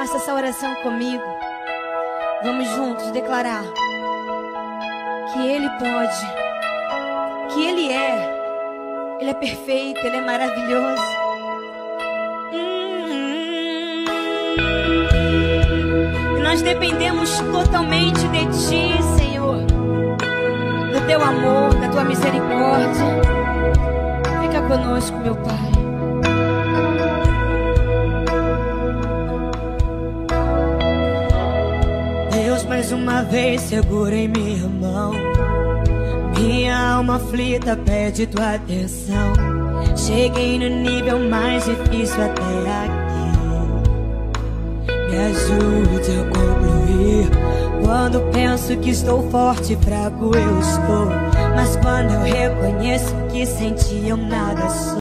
Faça essa oração comigo. Vamos juntos declarar que Ele pode, que Ele é perfeito, Ele é maravilhoso. Nós dependemos totalmente de Ti, Senhor, do Teu amor, da Tua misericórdia. Fica conosco, meu Pai. Deus, mais uma vez segura em minha mão. Minha alma aflita pede Tua atenção. Cheguei no nível mais difícil até aqui. Me ajude a concluir. Quando penso que estou forte, fraco eu estou. Mas quando eu reconheço que senti, eu nada sou.